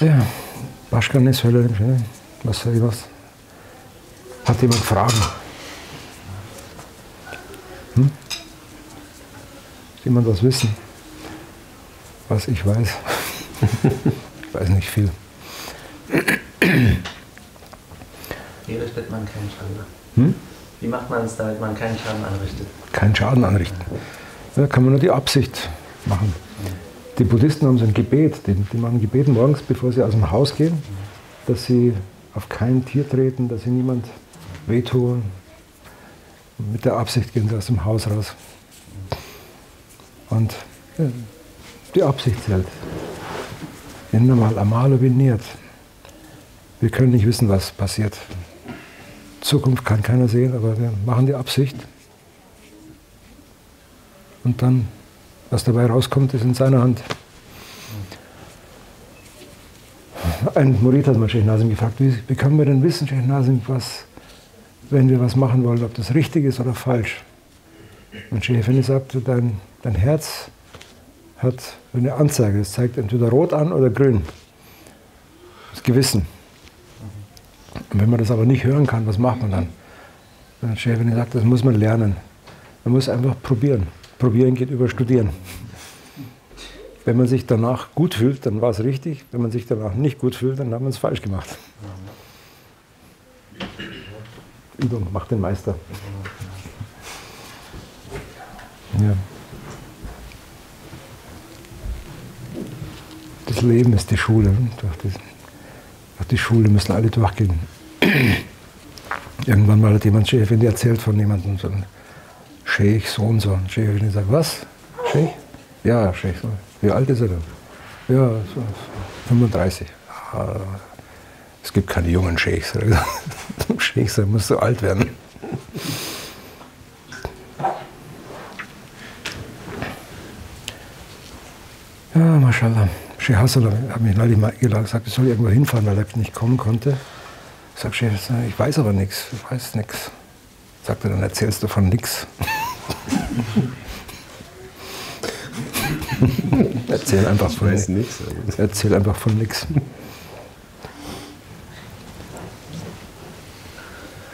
Ja, Baschkernes-Höllerisch, was soll ich was? Hat jemand Fragen? Hm? Jemand was wissen? Was ich weiß? Ich weiß nicht viel. Wie richtet man keinen Schaden an? Hm? Wie macht man es, damit man keinen Schaden anrichtet? Keinen Schaden anrichten. Da kann man nur die Absicht machen. Die Buddhisten haben so ein Gebet, die machen Gebet morgens, bevor sie aus dem Haus gehen, dass sie auf kein Tier treten, dass sie niemand wehtun. Mit der Absicht gehen sie aus dem Haus raus. Und ja, die Absicht zählt. Inna mal amalu bin niyat. Wir können nicht wissen, was passiert. Zukunft kann keiner sehen, aber wir machen die Absicht. Und dann, was dabei rauskommt, ist in seiner Hand. Ein Murid hat mal Sheikh Nazim gefragt, wie kann man denn wissen, Sheikh Nazim, was, wenn wir was machen wollen, ob das richtig ist oder falsch? Und Scheich Efendi sagt, dein Herz hat eine Anzeige, es zeigt entweder rot an oder grün. Das Gewissen. Und wenn man das aber nicht hören kann, was macht man dann? Dann Scheich Efendi sagt, das muss man lernen. Man muss einfach probieren. Probieren geht über Studieren. Wenn man sich danach gut fühlt, dann war es richtig. Wenn man sich danach nicht gut fühlt, dann hat man es falsch gemacht. Übung macht den Meister. Ja. Das Leben ist die Schule. Durch die Schule müssen alle durchgehen. Irgendwann mal hat jemand Scheich Efendi erzählt von jemandem. So Scheich, so und so. Scheich Efendi sagt, was? Scheich? Ja, Scheich. Wie alt ist er denn? Ja, so 35. Ah, es gibt keine jungen Scheichs. Zum Scheich sein musst du alt werden. Ja, Maschallah. Scheich Hassallah hat mich neulich mal gesagt, ich soll irgendwo hinfahren, weil er nicht kommen konnte. Ich sage, Scheich, ich weiß aber nichts. Ich weiß nichts. Sagt er, dann erzählst du von nichts. Erzähl einfach von nichts. Erzähl einfach von nichts.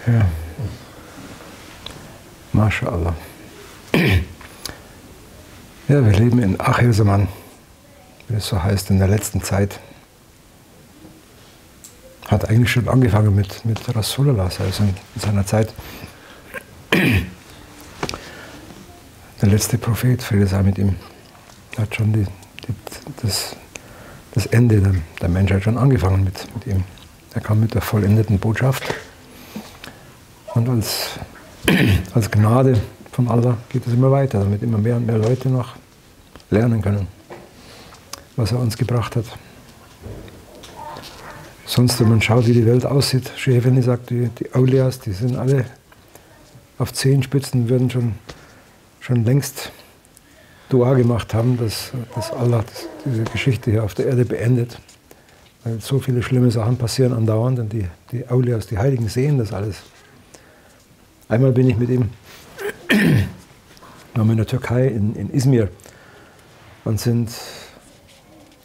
Ja. Maschallah. Ja, wir leben in Achirzaman, wie es so heißt, in der letzten Zeit. Hat eigentlich schon angefangen mit Rasulullah, also in seiner Zeit. Der letzte Prophet, Friede sei mit ihm, hat schon das Ende der Menschheit schon angefangen mit ihm. Er kam mit der vollendeten Botschaft. Und als Gnade von Allah geht es immer weiter, damit immer mehr und mehr Leute noch lernen können, was er uns gebracht hat. Sonst, wenn man schaut, wie die Welt aussieht, Scheich Efendi sagt, die Aulias, die sind alle auf Zehenspitzen, würden schon längst Dua gemacht haben, dass Allah diese Geschichte hier auf der Erde beendet. Weil so viele schlimme Sachen passieren andauernd und die Aulias, die Heiligen, sehen das alles. Einmal bin ich mit ihm in der Türkei, in Izmir, und sind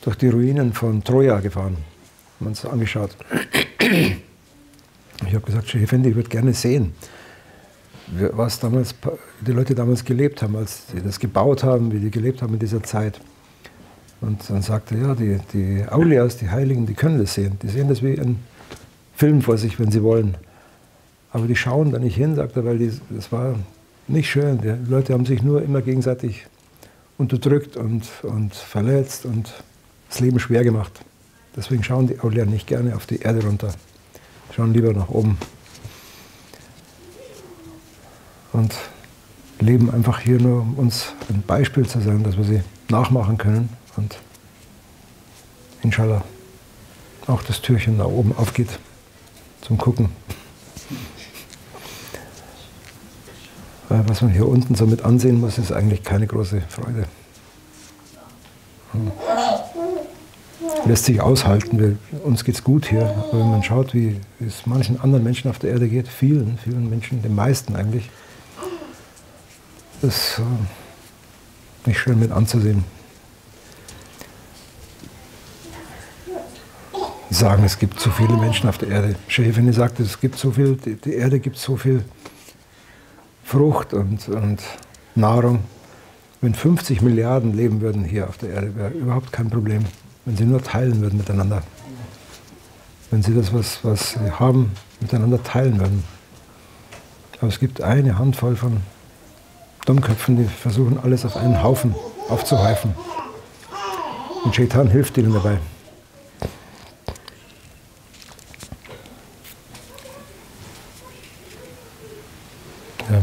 durch die Ruinen von Troja gefahren. Haben uns das angeschaut. Ich habe gesagt, Scheich Efendi, ich würde gerne sehen, was die Leute damals gelebt haben, als sie das gebaut haben, wie die gelebt haben in dieser Zeit. Und dann sagte er, ja, die Aulias, die Heiligen, die können das sehen. Die sehen das wie ein Film vor sich, wenn sie wollen. Aber die schauen da nicht hin, sagt er, weil das war nicht schön. Die Leute haben sich nur immer gegenseitig unterdrückt und verletzt und das Leben schwer gemacht. Deswegen schauen die Aulia nicht gerne auf die Erde runter, schauen lieber nach oben. Und leben einfach hier nur, um uns ein Beispiel zu sein, dass wir sie nachmachen können und inshallah auch das Türchen nach oben aufgeht zum Gucken. Was man hier unten so mit ansehen muss, ist eigentlich keine große Freude. Lässt sich aushalten, uns geht's gut hier. Aber wenn man schaut, wie es manchen anderen Menschen auf der Erde geht, vielen Menschen, den meisten eigentlich, das ist nicht schön mit anzusehen. Die sagen, es gibt zu viele Menschen auf der Erde. Scheich Efendi sagt, es gibt so viel, die Erde gibt so viel Frucht und Nahrung. Wenn 50 Milliarden leben würden hier auf der Erde, wäre überhaupt kein Problem, wenn sie nur teilen würden miteinander. Wenn sie das, was sie haben, miteinander teilen würden. Aber es gibt eine Handvoll von Dummköpfen, die versuchen, alles auf einen Haufen aufzuhäufen. Und Shaitan hilft ihnen dabei. Ja.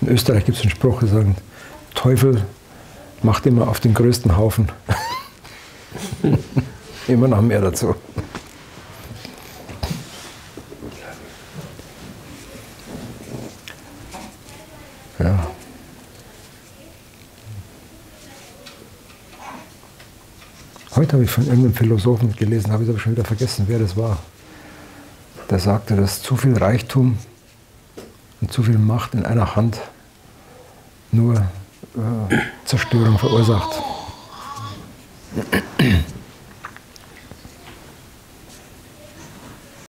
In Österreich gibt es einen Spruch, der sagt, Teufel macht immer auf den größten Haufen. Immer noch mehr dazu. Ja. Heute habe ich von irgendeinem Philosophen gelesen, habe ich aber schon wieder vergessen, wer das war. Der sagte, dass zu viel Reichtum und zu viel Macht in einer Hand nur Zerstörung verursacht.